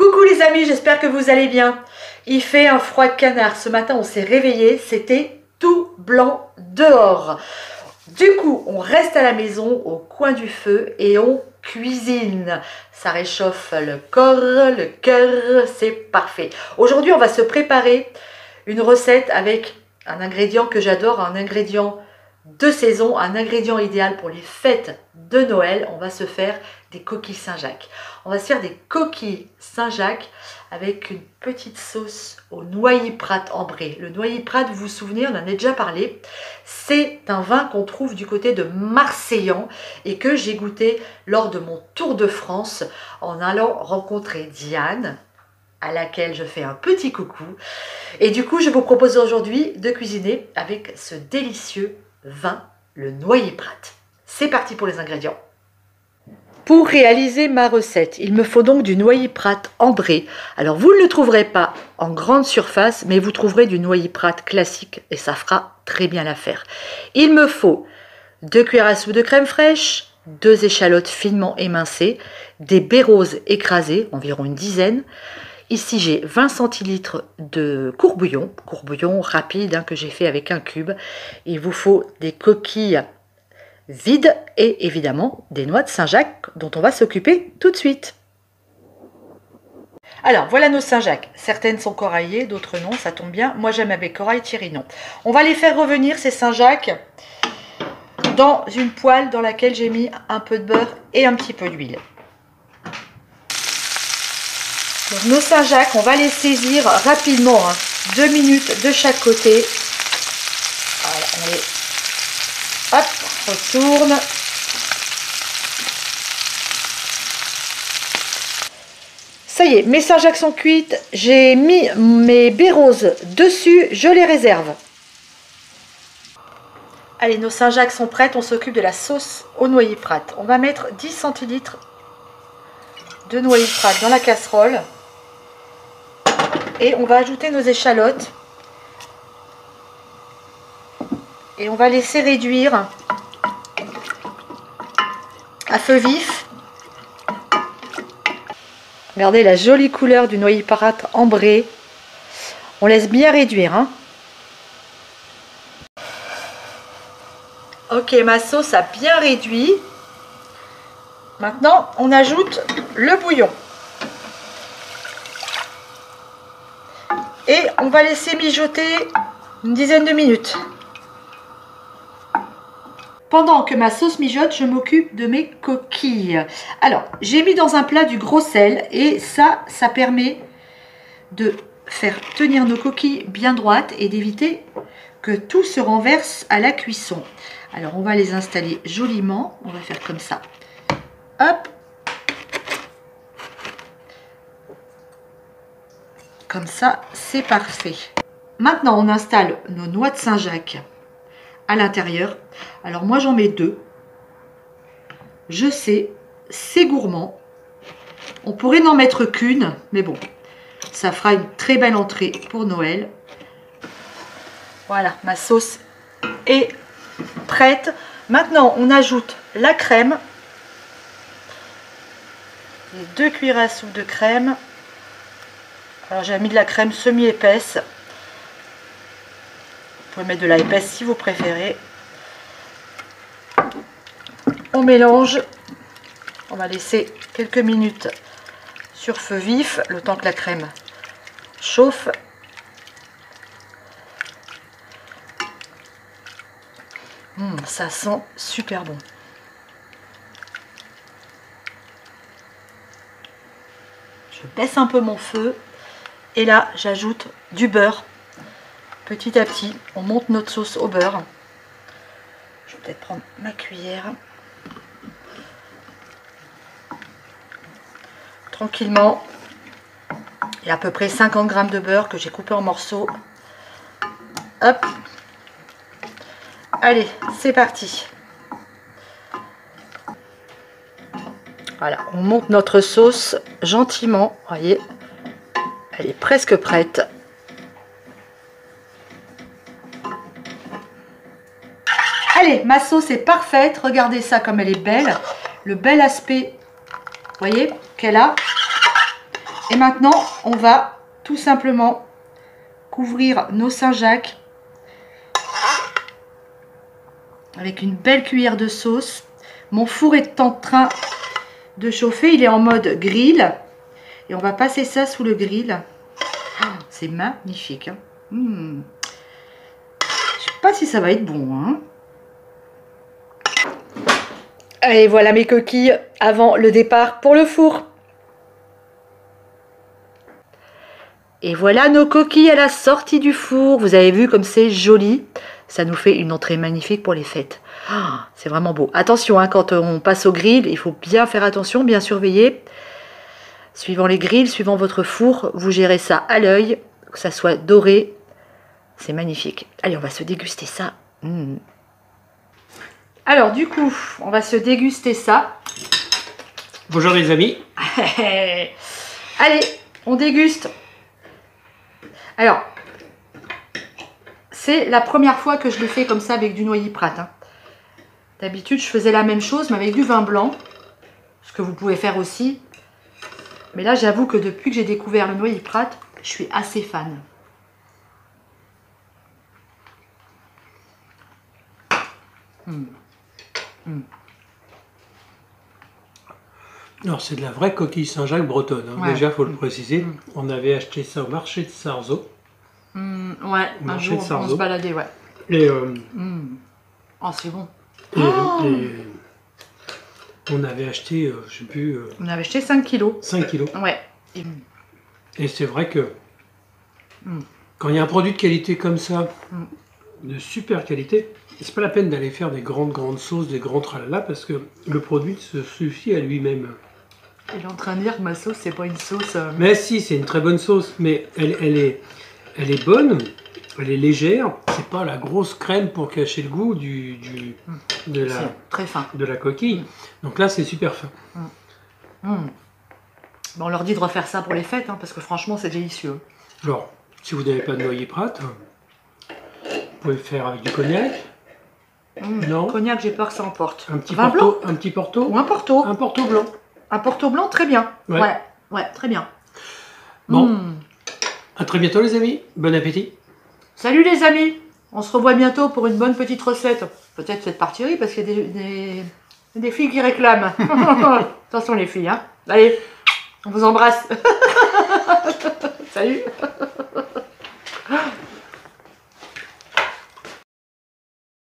Coucou les amis, j'espère que vous allez bien. Il fait un froid de canard. Ce matin, on s'est réveillé, c'était tout blanc dehors. Du coup, on reste à la maison, au coin du feu, et on cuisine. Ça réchauffe le corps, le cœur, c'est parfait. Aujourd'hui, on va se préparer une recette avec un ingrédient que j'adore, un ingrédient de saison, un ingrédient idéal pour les fêtes de Noël. On va se faire des coquilles Saint-Jacques. On va se faire des coquilles Saint-Jacques avec une petite sauce au Noilly Prat ambré. Le Noilly Prat, vous vous souvenez, on en a déjà parlé. C'est un vin qu'on trouve du côté de Marseillan et que j'ai goûté lors de mon tour de France en allant rencontrer Diane, à laquelle je fais un petit coucou. Et du coup, je vous propose aujourd'hui de cuisiner avec ce délicieux vin, le Noilly Prat. C'est parti pour les ingrédients. Pour réaliser ma recette, il me faut donc du Noilly Prat ambré. Alors vous ne le trouverez pas en grande surface, mais vous trouverez du Noilly Prat classique et ça fera très bien l'affaire. Il me faut 2 cuillères à soupe de crème fraîche, 2 échalotes finement émincées, des baies roses écrasées, environ une dizaine. Ici, j'ai 20 centilitres de courbouillon rapide que j'ai fait avec un cube. Il vous faut des coquilles vides et évidemment des noix de Saint-Jacques dont on va s'occuper tout de suite. Alors, voilà nos Saint-Jacques. Certaines sont coraillées, d'autres non, ça tombe bien. Moi, j'aime avec corail, Thierry, non. On va les faire revenir, ces Saint-Jacques, dans une poêle dans laquelle j'ai mis un peu de beurre et un petit peu d'huile. Donc nos Saint-Jacques, on va les saisir rapidement, 2 minutes de chaque côté. Voilà, on les retourne. Ça y est, mes Saint-Jacques sont cuites. J'ai mis mes baies roses dessus, je les réserve. Allez, nos Saint-Jacques sont prêtes, on s'occupe de la sauce au Noilly Prat. On va mettre 10 centilitres de Noilly Prat dans la casserole. Et on va ajouter nos échalotes et on va laisser réduire à feu vif. Regardez la jolie couleur du Noilly Prat ambré. On laisse bien réduire. Ok, ma sauce a bien réduit. Maintenant, on ajoute le bouillon. Et on va laisser mijoter une dizaine de minutes. Pendant que ma sauce mijote, je m'occupe de mes coquilles. Alors, j'ai mis dans un plat du gros sel et ça permet de faire tenir nos coquilles bien droites et d'éviter que tout se renverse à la cuisson. Alors, on va les installer joliment. On va faire comme ça. Hop. Comme ça, c'est parfait. Maintenant, on installe nos noix de Saint-Jacques à l'intérieur. Alors moi j'en mets 2. Je sais, c'est gourmand. On pourrait n'en mettre qu'une, mais bon, ça fera une très belle entrée pour Noël. Voilà, ma sauce est prête. Maintenant, on ajoute la crème. Les 2 cuillères à soupe de crème. Alors j'ai mis de la crème semi-épaisse. Vous pouvez mettre de la épaisse si vous préférez. On mélange. On va laisser quelques minutes sur feu vif, le temps que la crème chauffe. Ça sent super bon. Je baisse un peu mon feu. Et là, j'ajoute du beurre. Petit à petit, on monte notre sauce au beurre. Je vais peut-être prendre ma cuillère. Tranquillement. Il y a à peu près 50 g de beurre que j'ai coupé en morceaux. Hop. Allez, c'est parti. Voilà, on monte notre sauce gentiment. Vous voyez, elle est presque prête. Allez, ma sauce est parfaite. Regardez ça comme elle est belle. Le bel aspect, vous voyez, qu'elle a. Et maintenant, on va tout simplement couvrir nos Saint-Jacques avec une belle cuillère de sauce. Mon four est en train de chauffer, il est en mode grill. Et on va passer ça sous le grill. Oh, c'est magnifique, hein. Je sais pas si ça va être bon, hein. Et voilà mes coquilles avant le départ pour le four. Et voilà nos coquilles à la sortie du four. Vous avez vu comme c'est joli. Ça nous fait une entrée magnifique pour les fêtes. Oh, c'est vraiment beau. Attention, hein, quand on passe au grill, il faut bien faire attention, bien surveiller. Suivant les grilles, suivant votre four, vous gérez ça à l'œil, que ça soit doré. C'est magnifique. Allez, on va se déguster ça. Alors du coup, on va se déguster ça. Bonjour les amis. Allez, on déguste. Alors, c'est la première fois que je le fais comme ça avec du Noilly Prat, hein. D'habitude, je faisais la même chose, mais avec du vin blanc. Ce que vous pouvez faire aussi. Mais là, j'avoue que depuis que j'ai découvert le Noilly Prat, je suis assez fan. Alors, c'est de la vraie coquille Saint-Jacques bretonne, hein. Ouais. Déjà, il faut le préciser. On avait acheté ça au marché de Sarzeau. Ouais, au marché de Sarzeau. On se baladait, ouais. Et... Oh, c'est bon. Et, on avait acheté, je sais plus... On avait acheté 5 kilos. 5 kilos. Ouais. Et c'est vrai que... Quand il y a un produit de qualité comme ça, de super qualité, c'est pas la peine d'aller faire des grandes sauces, des grands tralala, parce que le produit se suffit à lui-même. Il est en train de dire que ma sauce, c'est pas une sauce... Mais si, c'est une très bonne sauce, mais elle est bonne, elle est légère, c'est pas la grosse crème pour cacher le goût de la coquille. Donc là, c'est super fin. Ben, on leur dit de refaire ça pour les fêtes, hein, parce que franchement, c'est délicieux. Alors, si vous n'avez pas de Noilly Prat, vous pouvez faire avec du cognac. Non. Cognac, j'ai peur que ça emporte. Un petit porto, un petit porto. Ou un porto. Un porto blanc. Un porto blanc, très bien. Ouais. Ouais, très bien. Bon. À très bientôt les amis. Bon appétit. Salut les amis. On se revoit bientôt pour une bonne petite recette. Peut-être faite par Thierry parce qu'il y a des filles qui réclament. Attention les filles, hein. Allez, on vous embrasse. Salut.